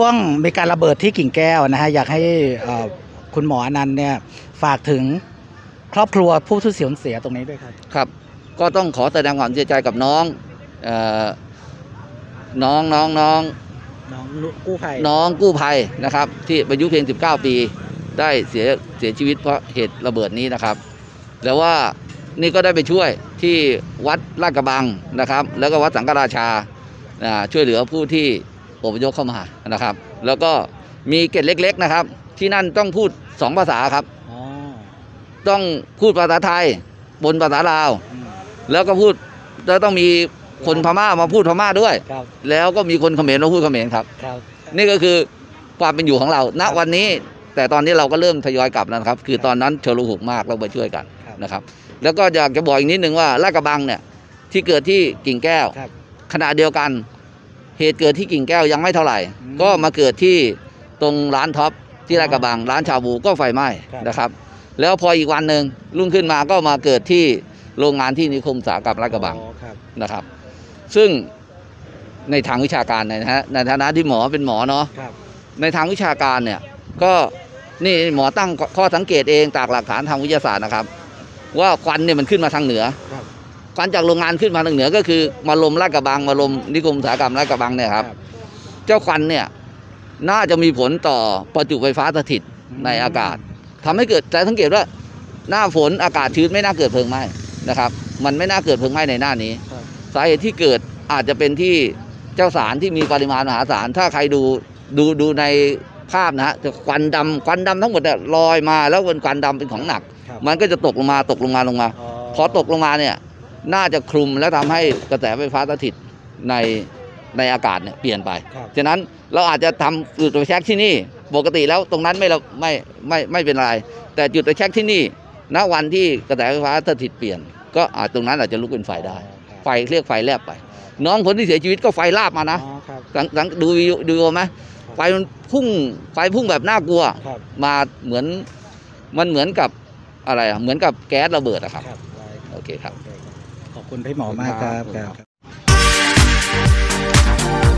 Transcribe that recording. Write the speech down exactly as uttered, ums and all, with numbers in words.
ช่วงมีการระเบิดที่กิ่งแก้วนะฮะอยากให้คุณหมออนันต์เนี่ยฝากถึงครอบครัวผู้สูญเสียตรงนี้ด้วยครับครับก็ต้องขอแสดงความเสียใจกับน้องน้องน้องน้องน้องกู้ภัยน้องกู้ภัยนะครับที่อายุเพียงสิบเก้าปีได้เสียเสียชีวิตเพราะเหตุระเบิดนี้นะครับแต่ว่านี่ก็ได้ไปช่วยที่วัดลาดกระบังนะครับแล้วก็วัดสังฆราชาช่วยเหลือผู้ที่อพยพเข้ามานะครับแล้วก็มีเกตเล็กๆนะครับที่นั่นต้องพูดสองภาษาครับต้องพูดภาษาไทยบนภาษาลาวแล้วก็พูดแล้วต้องมีคนพม่ามาพูดพม่าด้วยแล้วก็มีคนเขมรมาพูดเขมรครับนี่ก็คือความเป็นอยู่ของเราณวันนี้แต่ตอนนี้เราก็เริ่มทยอยกลับแล้วครับคือตอนนั้นเชลุหุกมากเราไปช่วยกันนะครับแล้วก็อยากจะบอกอีกนิดนึงว่าลาดกระบังเนี่ยที่เกิดที่กิ่งแก้วขณะเดียวกันเหตุเกิดที่กิ่งแก้วยังไม่เท่าไหร่ก็มาเกิดที่ตรงร้านท็อปที่ลาดกระบังร้านชาบูก็ไฟไหม้นะครับแล้วพออีกวันหนึ่งรุ่งขึ้นมาก็มาเกิดที่โรงงานที่นิคมอุตสาหกรรมลาดกระบังนะครับซึ่งในทางวิชาการนะฮะในฐานะที่หมอเป็นหมอเนาะในทางวิชาการเนี่ยก็นี่หมอตั้งข้อสังเกตเองจากหลักฐานทางวิทยาศาสตร์นะครับว่าควันเนี่ยมันขึ้นมาทางเหนือควันจากโรงงานขึ้นมาทางเหนือก็คือมาลมลาดกระบังมาลมนิคมอุตสาหกรรมลาดกระบังเนี่ยครับเจ้าควันเนี่ยน่าจะมีผลต่อประจุไฟฟ้าสถิตในอากาศทำให้เกิดแต่สังเกตว่าหน้าฝนอากาศชื้นไม่น่าเกิดเพลิงไหม้นะครับมันไม่น่าเกิดเพลิงไหม้ในหน้านี้สาเหตุที่เกิดอาจจะเป็นที่เจ้าสารที่มีปริมาณมหาศาลถ้าใครดูดูดูในภาพนะฮะควันดำควันดำทั้งหมดเนี่ยลอยมาแล้วเป็นควันดำเป็นของหนักมันก็จะตกลงมาตกลงมาลงมาพอตกลงมาเนี่ยน่าจะคลุมและทำให้กระแสไฟฟ้าสถิตในในอากาศเนี่ยเปลี่ยนไปฉะนั้นเราอาจจะทำจุดไฟแช็กที่นี่ปกติแล้วตรงนั้นไม่ไม่ไม่ไม่เป็นไรแต่จุดไฟแช็กที่นี่ณวันที่กระแสไฟฟ้าสถิตเปลี่ยนก็อาจตรงนั้นอาจจะลุกเป็นไฟได้ไฟเรียกไฟแลบไปน้องคนที่เสียชีวิตก็ไฟลาบมานะสังดูดูไหมไฟมันพุ่งไฟพุ่งแบบน่ากลัวมาเหมือนมันเหมือนกับอะไรเหมือนกับแก๊สระเบิดอะครับโอเคครับขอบคุณพี่หมอมากครับ